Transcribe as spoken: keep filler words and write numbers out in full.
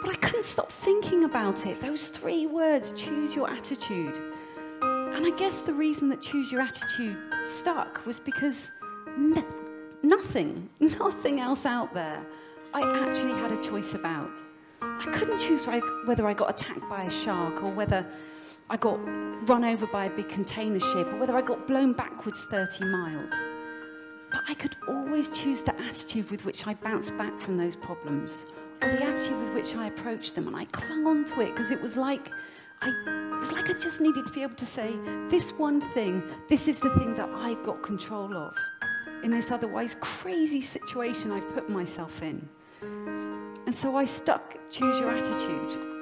But I couldn't stop thinking about it. Those three words, choose your attitude. And I guess the reason that choose your attitude stuck was because n nothing, nothing else out there I actually had a choice about. I couldn't choose whether I got attacked by a shark or whether I got run over by a big container ship or whether I got blown backwards thirty miles. But I could always choose the attitude with which I bounced back from those problems, or the attitude with which I approached them, and I clung on to it because it was like I, it was like I just needed to be able to say, this one thing, this is the thing that I've got control of in this otherwise crazy situation I've put myself in. And so I stuck, choose your attitude.